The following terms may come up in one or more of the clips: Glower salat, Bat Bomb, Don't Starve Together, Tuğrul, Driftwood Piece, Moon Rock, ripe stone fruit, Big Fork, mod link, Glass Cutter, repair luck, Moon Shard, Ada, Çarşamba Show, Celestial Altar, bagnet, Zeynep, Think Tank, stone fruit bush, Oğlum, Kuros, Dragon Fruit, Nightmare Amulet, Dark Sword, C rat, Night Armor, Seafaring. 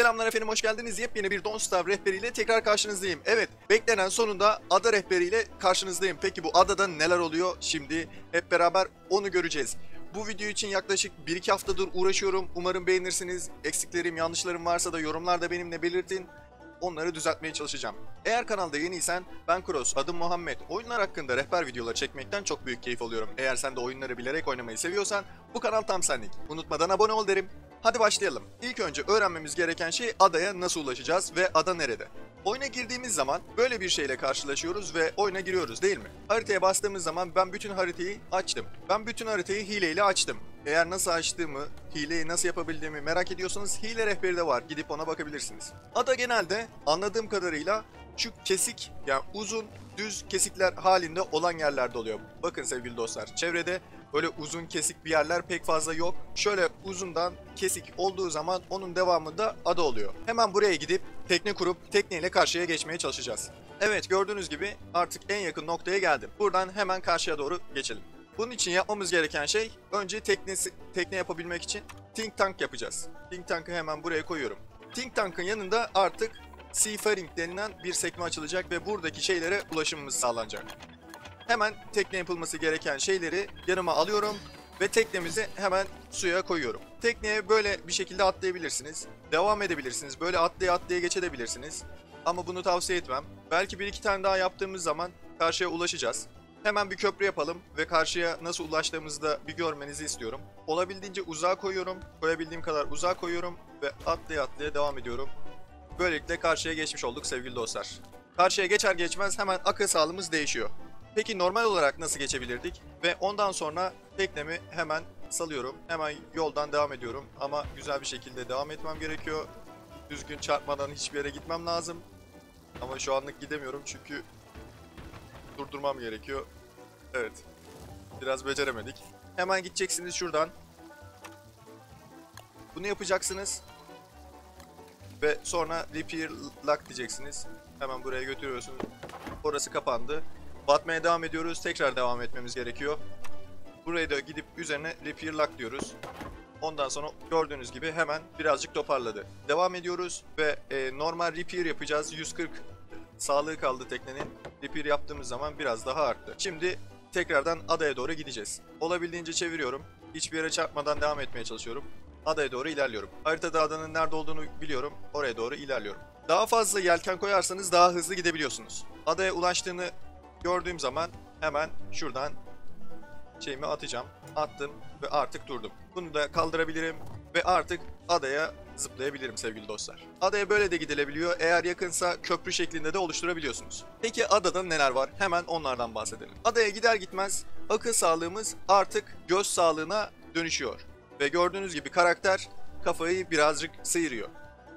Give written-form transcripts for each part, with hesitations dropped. Selamlar efendim, hoş geldiniz. Yepyeni bir Don't Starve rehberiyle tekrar karşınızdayım. Evet, beklenen sonunda ada rehberiyle karşınızdayım. Peki bu adada neler oluyor şimdi? Hep beraber onu göreceğiz. Bu video için yaklaşık 1-2 haftadır uğraşıyorum. Umarım beğenirsiniz. Eksiklerim, yanlışlarım varsa da yorumlarda benimle belirtin. Onları düzeltmeye çalışacağım. Eğer kanalda yeniysen ben Kuros, adım Muhammed. Oyunlar hakkında rehber videoları çekmekten çok büyük keyif alıyorum. Eğer sen de oyunları bilerek oynamayı seviyorsan bu kanal tam senlik. Unutmadan abone ol derim. Hadi başlayalım. İlk önce öğrenmemiz gereken şey adaya nasıl ulaşacağız ve ada nerede? Oyuna girdiğimiz zaman böyle bir şeyle karşılaşıyoruz ve oyuna giriyoruz değil mi? Haritaya bastığımız zaman ben bütün haritayı açtım. Ben bütün haritayı hileyle açtım. Eğer nasıl açtığımı, hileyi nasıl yapabildiğimi merak ediyorsanız hile rehberi de var. Gidip ona bakabilirsiniz. Ada genelde anladığım kadarıyla şu kesik, yani uzun, düz kesikler halinde olan yerlerde oluyor. Bakın sevgili dostlar, çevrede böyle uzun kesik bir yerler pek fazla yok. Şöyle uzundan kesik olduğu zaman onun devamında ada oluyor. Hemen buraya gidip tekne kurup tekneyle karşıya geçmeye çalışacağız. Evet, gördüğünüz gibi artık en yakın noktaya geldim. Buradan hemen karşıya doğru geçelim. Bunun için yapmamız gereken şey, önce tekne yapabilmek için Think Tank yapacağız. Think Tank'ı hemen buraya koyuyorum. Think Tank'ın yanında artık Seafaring denilen bir sekme açılacak ve buradaki şeylere ulaşımımız sağlanacak. Hemen tekne yapılması gereken şeyleri yanıma alıyorum ve teknemizi hemen suya koyuyorum. Tekneye böyle bir şekilde atlayabilirsiniz. Devam edebilirsiniz. Böyle atlaya atlaya geçebilirsiniz. Ama bunu tavsiye etmem. Belki bir iki tane daha yaptığımız zaman karşıya ulaşacağız. Hemen bir köprü yapalım ve karşıya nasıl ulaştığımızı da bir görmenizi istiyorum. Olabildiğince uzağa koyuyorum. Koyabildiğim kadar uzağa koyuyorum ve atlaya atlaya devam ediyorum. Böylelikle karşıya geçmiş olduk sevgili dostlar. Karşıya geçer geçmez hemen akıl sağlığımız değişiyor. Peki normal olarak nasıl geçebilirdik? Ve ondan sonra teknemi hemen salıyorum. Hemen yoldan devam ediyorum ama güzel bir şekilde devam etmem gerekiyor. Düzgün çarpmadan hiçbir yere gitmem lazım. Ama şu anlık gidemiyorum çünkü durdurmam gerekiyor. Evet, biraz beceremedik. Hemen gideceksiniz şuradan. Bunu yapacaksınız. Ve sonra repair luck diyeceksiniz. Hemen buraya götürüyorsunuz. Orası kapandı. Batmaya devam ediyoruz. Tekrar devam etmemiz gerekiyor. Buraya da gidip üzerine repair luck diyoruz. Ondan sonra gördüğünüz gibi hemen birazcık toparladı. Devam ediyoruz ve normal repair yapacağız. 140 sağlığı kaldı teknenin. Repair yaptığımız zaman biraz daha arttı. Şimdi tekrardan adaya doğru gideceğiz. Olabildiğince çeviriyorum. Hiçbir yere çarpmadan devam etmeye çalışıyorum. Adaya doğru ilerliyorum. Haritada adanın nerede olduğunu biliyorum. Oraya doğru ilerliyorum. Daha fazla yelken koyarsanız daha hızlı gidebiliyorsunuz. Adaya ulaştığını gördüğüm zaman hemen şuradan şeyimi atacağım. Attım ve artık durdum. Bunu da kaldırabilirim ve artık adaya zıplayabilirim sevgili dostlar. Adaya böyle de gidilebiliyor. Eğer yakınsa köprü şeklinde de oluşturabiliyorsunuz. Peki adada neler var? Hemen onlardan bahsedelim. Adaya gider gitmez akıl sağlığımız artık göz sağlığına dönüşüyor. Ve gördüğünüz gibi karakter kafayı birazcık sıyırıyor.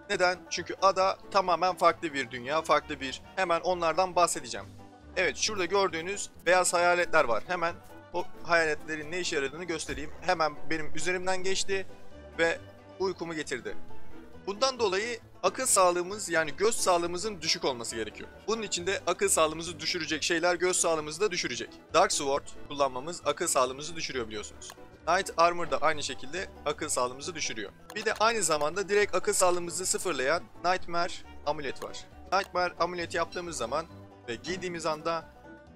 Neden? Çünkü ada tamamen farklı bir dünya, farklı bir... Hemen onlardan bahsedeceğim. Evet, şurada gördüğünüz beyaz hayaletler var. Hemen o hayaletlerin ne işe yaradığını göstereyim. Hemen benim üzerimden geçti ve uykumu getirdi. Bundan dolayı akıl sağlığımız, yani göz sağlığımızın düşük olması gerekiyor. Bunun için de akıl sağlığımızı düşürecek şeyler göz sağlığımızı da düşürecek. Dark Sword kullanmamız akıl sağlığımızı düşürüyor biliyorsunuz. Night Armor da aynı şekilde akıl sağlığımızı düşürüyor. Bir de aynı zamanda direkt akıl sağlığımızı sıfırlayan Nightmare Amulet var. Nightmare Amulet yaptığımız zaman ve giydiğimiz anda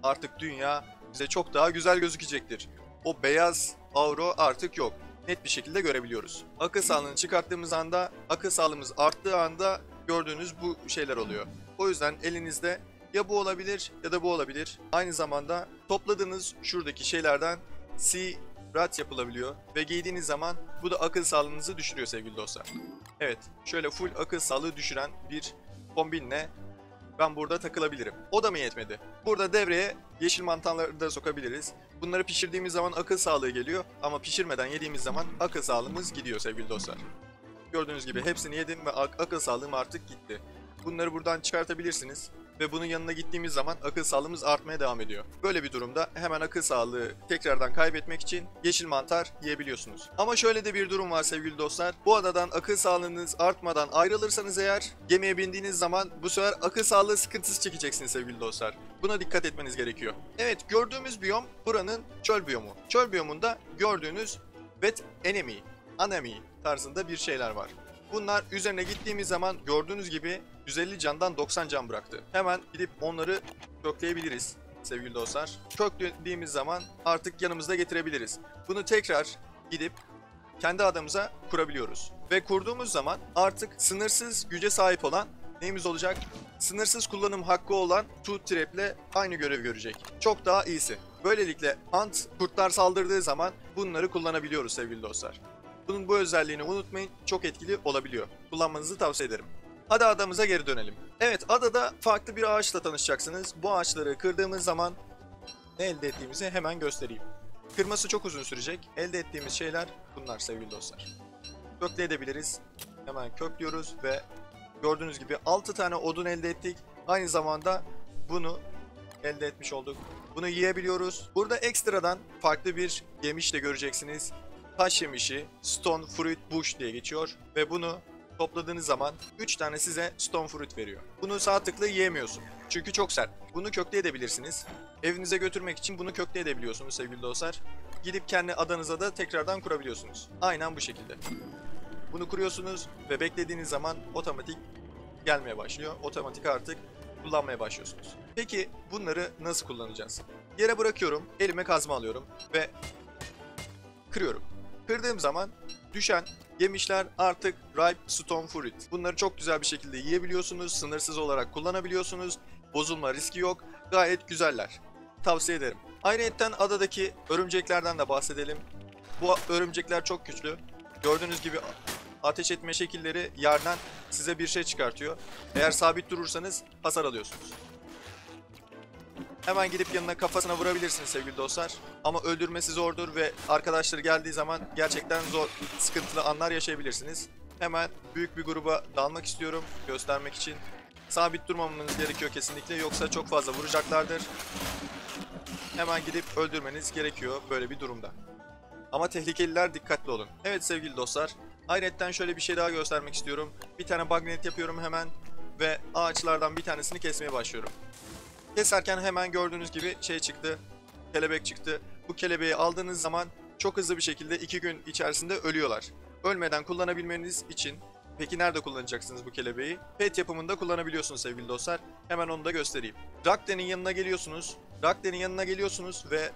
artık dünya bize çok daha güzel gözükecektir. O beyaz aura artık yok. Net bir şekilde görebiliyoruz. Akıl sağlığını çıkarttığımız anda, akıl sağlığımız arttığı anda gördüğünüz bu şeyler oluyor. O yüzden elinizde ya bu olabilir ya da bu olabilir. Aynı zamanda topladığınız şuradaki şeylerden C rat yapılabiliyor ve giydiğiniz zaman bu da akıl sağlığınızı düşürüyor sevgili dostlar. Evet, şöyle full akıl sağlığı düşüren bir kombinle ben burada takılabilirim. O da mı yetmedi? Burada devreye yeşil mantarları da sokabiliriz. Bunları pişirdiğimiz zaman akıl sağlığı geliyor ama pişirmeden yediğimiz zaman akıl sağlığımız gidiyor sevgili dostlar. Gördüğünüz gibi hepsini yedim ve akıl sağlığım artık gitti. Bunları buradan çıkartabilirsiniz ve bunun yanına gittiğimiz zaman akıl sağlığımız artmaya devam ediyor. Böyle bir durumda hemen akıl sağlığı tekrardan kaybetmek için yeşil mantar yiyebiliyorsunuz. Ama şöyle de bir durum var sevgili dostlar. Bu adadan akıl sağlığınız artmadan ayrılırsanız eğer, gemiye bindiğiniz zaman bu sefer akıl sağlığı sıkıntısı çekeceksiniz sevgili dostlar. Buna dikkat etmeniz gerekiyor. Evet, gördüğümüz biyom buranın çöl biyomu. Çöl biyomunda gördüğünüz Bat Enemy tarzında bir şeyler var. Bunlar üzerine gittiğimiz zaman gördüğünüz gibi 150 candan 90 can bıraktı. Hemen gidip onları kökleyebiliriz sevgili dostlar. Köklediğimiz zaman artık yanımızda getirebiliriz. Bunu tekrar gidip kendi adamıza kurabiliyoruz. Ve kurduğumuz zaman artık sınırsız güce sahip olan neyimiz olacak? Sınırsız kullanım hakkı olan Tooth Trap ile aynı görev görecek. Çok daha iyisi. Böylelikle ant kurtlar saldırdığı zaman bunları kullanabiliyoruz sevgili dostlar. Bunun bu özelliğini unutmayın, çok etkili olabiliyor. Kullanmanızı tavsiye ederim. Hadi adamıza geri dönelim. Evet, adada farklı bir ağaçla tanışacaksınız. Bu ağaçları kırdığımız zaman ne elde ettiğimizi hemen göstereyim. Kırması çok uzun sürecek. Elde ettiğimiz şeyler bunlar sevgili dostlar. Kökleyebiliriz. Hemen köklüyoruz ve gördüğünüz gibi 6 tane odun elde ettik. Aynı zamanda bunu elde etmiş olduk. Bunu yiyebiliyoruz. Burada ekstradan farklı bir yemiş de göreceksiniz. Taş yemişi, stone fruit bush diye geçiyor ve bunu topladığınız zaman 3 tane size stone fruit veriyor. Bunu sağ tıkla yiyemiyorsun çünkü çok sert. Bunu kökleyebilirsiniz. Evinize götürmek için bunu kökleyebiliyorsunuz sevgili dostlar. Gidip kendi adanıza da tekrardan kurabiliyorsunuz. Aynen bu şekilde. Bunu kuruyorsunuz ve beklediğiniz zaman otomatik gelmeye başlıyor. Otomatik artık kullanmaya başlıyorsunuz. Peki bunları nasıl kullanacağız? Yere bırakıyorum, elime kazma alıyorum ve kırıyorum. Kırdığım zaman düşen yemişler artık ripe stone fruit. Bunları çok güzel bir şekilde yiyebiliyorsunuz, sınırsız olarak kullanabiliyorsunuz. Bozulma riski yok, gayet güzeller. Tavsiye ederim. Ayrıyeten adadaki örümceklerden de bahsedelim. Bu örümcekler çok güçlü. Gördüğünüz gibi ateş etme şekilleri yerden size bir şey çıkartıyor. Eğer sabit durursanız hasar alıyorsunuz. Hemen gidip yanına kafasına vurabilirsiniz sevgili dostlar. Ama öldürmesi zordur ve arkadaşları geldiği zaman gerçekten zor, sıkıntılı anlar yaşayabilirsiniz. Hemen büyük bir gruba dalmak istiyorum göstermek için. Sabit durmamanız gerekiyor kesinlikle, yoksa çok fazla vuracaklardır. Hemen gidip öldürmeniz gerekiyor böyle bir durumda. Ama tehlikeliler, dikkatli olun. Evet sevgili dostlar. Ayrıca şöyle bir şey daha göstermek istiyorum. Bir tane bagnet yapıyorum hemen ve ağaçlardan bir tanesini kesmeye başlıyorum. Keserken hemen gördüğünüz gibi şey çıktı, kelebek çıktı. Bu kelebeği aldığınız zaman çok hızlı bir şekilde 2 gün içerisinde ölüyorlar. Ölmeden kullanabilmeniz için, peki nerede kullanacaksınız bu kelebeği? Pet yapımında kullanabiliyorsunuz sevgili dostlar. Hemen onu da göstereyim. Rakden'in yanına geliyorsunuz. Rakden'in yanına geliyorsunuz ve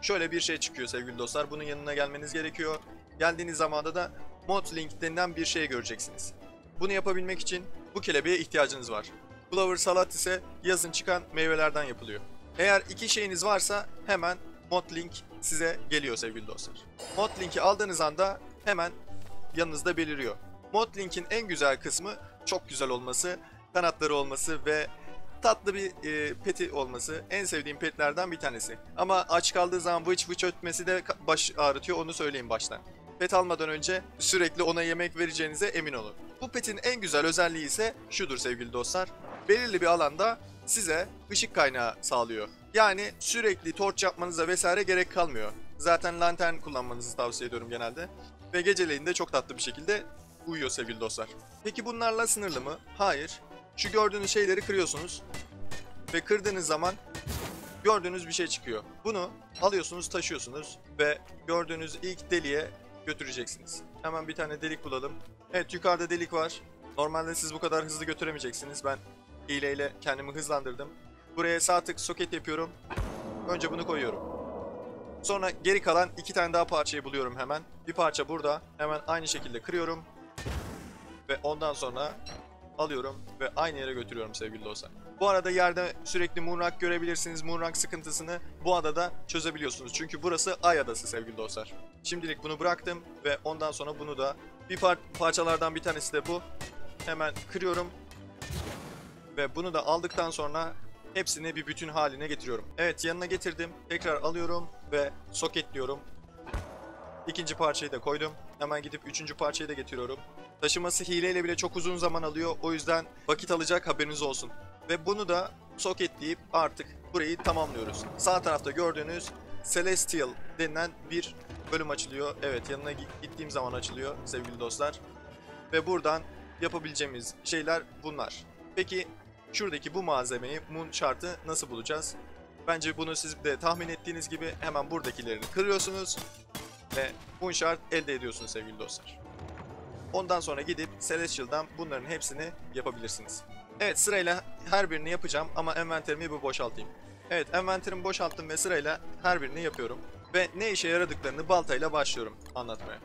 şöyle bir şey çıkıyor sevgili dostlar. Bunun yanına gelmeniz gerekiyor. Geldiğiniz zamanda da mod link denilen bir şey göreceksiniz. Bunu yapabilmek için bu kelebeğe ihtiyacınız var. Glower salat ise yazın çıkan meyvelerden yapılıyor. Eğer iki şeyiniz varsa hemen mod link size geliyor sevgili dostlar. Mod linki aldığınız anda hemen yanınızda beliriyor. Mod linkin en güzel kısmı çok güzel olması, kanatları olması ve tatlı bir peti olması. En sevdiğim petlerden bir tanesi. Ama aç kaldığı zaman vıç vıç ötmesi de baş ağrıtıyor, onu söyleyeyim baştan. Pet almadan önce sürekli ona yemek vereceğinize emin olun. Bu petin en güzel özelliği ise şudur sevgili dostlar. Belirli bir alanda size ışık kaynağı sağlıyor. Yani sürekli torç yapmanıza vesaire gerek kalmıyor. Zaten lantern kullanmanızı tavsiye ediyorum genelde. Ve geceleyin de çok tatlı bir şekilde uyuyor sevgili dostlar. Peki bunlarla sınırlı mı? Hayır. Şu gördüğünüz şeyleri kırıyorsunuz. Ve kırdığınız zaman gördüğünüz bir şey çıkıyor. Bunu alıyorsunuz, taşıyorsunuz ve gördüğünüz ilk deliğe götüreceksiniz. Hemen bir tane delik bulalım. Evet, yukarıda delik var. Normalde siz bu kadar hızlı götüremeyeceksiniz. Ben hileyle kendimi hızlandırdım. Buraya sağ tık soket yapıyorum. Önce bunu koyuyorum. Sonra geri kalan 2 tane daha parçayı buluyorum hemen. Bir parça burada. Hemen aynı şekilde kırıyorum. Ve ondan sonra alıyorum ve aynı yere götürüyorum sevgili dostlar. Bu arada yerde sürekli Moon Rock görebilirsiniz. Moon Rock sıkıntısını bu adada çözebiliyorsunuz. Çünkü burası ay adası sevgili dostlar. Şimdilik bunu bıraktım ve ondan sonra bunu da bir parçalardan bir tanesi de bu. Hemen kırıyorum. Ve bunu da aldıktan sonra hepsini bir bütün haline getiriyorum. Evet, yanına getirdim. Tekrar alıyorum ve soketliyorum. İkinci parçayı da koydum. Hemen gidip 3. parçayı da getiriyorum. Taşıması hileyle bile çok uzun zaman alıyor. O yüzden vakit alacak, haberiniz olsun. Ve bunu da soketleyip artık burayı tamamlıyoruz. Sağ tarafta gördüğünüz Celestial denilen bir bölüm açılıyor. Evet, yanına gittiğim zaman açılıyor sevgili dostlar. Ve buradan yapabileceğimiz şeyler bunlar. Peki şuradaki bu malzemeyi, Moon Shard'ı nasıl bulacağız? Bence bunu siz de tahmin ettiğiniz gibi hemen buradakilerini kırıyorsunuz ve Moon Shard elde ediyorsunuz sevgili dostlar. Ondan sonra gidip Celestial'dan bunların hepsini yapabilirsiniz. Evet, sırayla her birini yapacağım ama envanterimi bir boşaltayım. Evet, envanterimi boşalttım ve sırayla her birini yapıyorum. Ve ne işe yaradıklarını baltayla başlıyorum anlatmaya.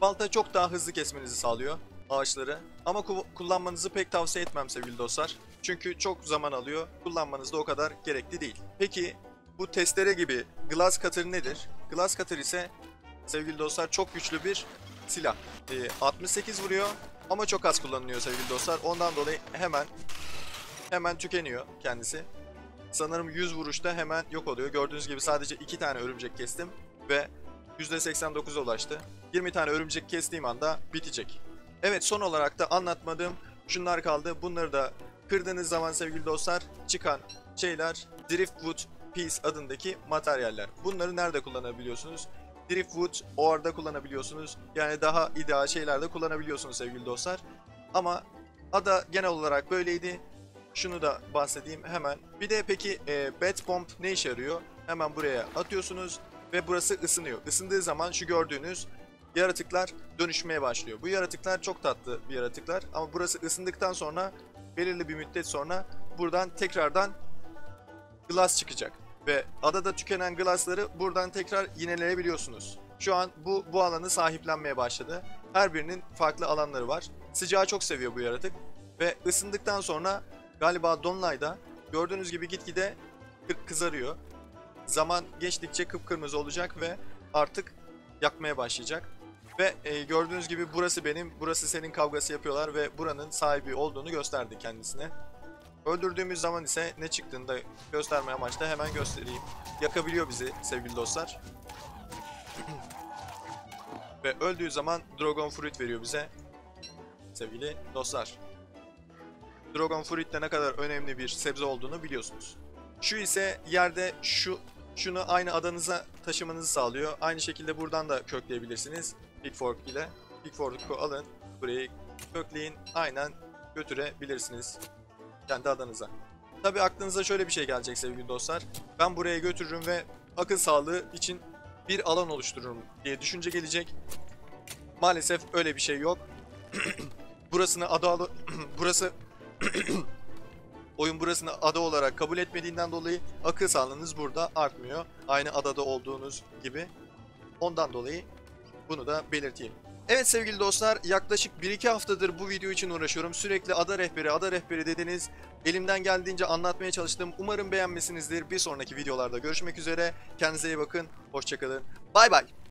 Balta çok daha hızlı kesmenizi sağlıyor ağaçları. Ama kullanmanızı pek tavsiye etmem sevgili dostlar. Çünkü çok zaman alıyor. Kullanmanız da o kadar gerekli değil. Peki bu testere gibi Glass Cutter nedir? Glass Cutter ise sevgili dostlar çok güçlü bir silah. 68 vuruyor ama çok az kullanılıyor sevgili dostlar. Ondan dolayı hemen tükeniyor kendisi. Sanırım 100 vuruşta hemen yok oluyor. Gördüğünüz gibi sadece 2 tane örümcek kestim ve %89'a ulaştı. 20 tane örümcek kestiğim anda bitecek. Evet, son olarak da anlatmadığım şunlar kaldı. Bunları da kırdığınız zaman sevgili dostlar çıkan şeyler Driftwood Piece adındaki materyaller. Bunları nerede kullanabiliyorsunuz? Driftwood Ore'da kullanabiliyorsunuz. Yani daha ideal şeylerde kullanabiliyorsunuz sevgili dostlar. Ama ada genel olarak böyleydi. Şunu da bahsedeyim hemen. Bir de peki Bat Bomb ne işe yarıyor? Hemen buraya atıyorsunuz ve burası ısınıyor. Isındığı zaman şu gördüğünüz yaratıklar dönüşmeye başlıyor. Bu yaratıklar çok tatlı bir yaratıklar ama burası ısındıktan sonra belirli bir müddet sonra buradan tekrardan glass çıkacak. Ve adada tükenen glassları buradan tekrar yineleyebiliyorsunuz. Şu an bu alanı sahiplenmeye başladı. Her birinin farklı alanları var. Sıcağı çok seviyor bu yaratık ve ısındıktan sonra galiba Donlay'da gördüğünüz gibi gitgide kızarıyor. Zaman geçtikçe kıpkırmızı olacak ve artık yakmaya başlayacak. Ve gördüğünüz gibi burası benim, burası senin kavgası yapıyorlar ve buranın sahibi olduğunu gösterdi kendisine. Öldürdüğümüz zaman ise ne çıktığını da gösterme amaçla hemen göstereyim. Yakabiliyor bizi sevgili dostlar. Ve öldüğü zaman Dragon Fruit veriyor bize sevgili dostlar. Dragon Fruit de ne kadar önemli bir sebze olduğunu biliyorsunuz. Şu ise yerde şunu aynı adanıza taşımanızı sağlıyor. Aynı şekilde buradan da kökleyebilirsiniz Big Fork ile. Big Fork'u alın, burayı kökleyin, aynen götürebilirsiniz kendi adanıza. Tabii aklınıza şöyle bir şey gelecek sevgili dostlar. Ben buraya götürürüm ve akıl sağlığı için bir alan oluştururum diye düşünce gelecek. Maalesef öyle bir şey yok. Oyun burasını ada olarak kabul etmediğinden dolayı akıl sağlığınız burada artmıyor. Aynı adada olduğunuz gibi. Ondan dolayı bunu da belirteyim. Evet sevgili dostlar, yaklaşık 1-2 haftadır bu video için uğraşıyorum. Sürekli ada rehberi dediniz. Elimden geldiğince anlatmaya çalıştım. Umarım beğenmişsinizdir. Bir sonraki videolarda görüşmek üzere. Kendinize iyi bakın. Hoşçakalın. Bay bay.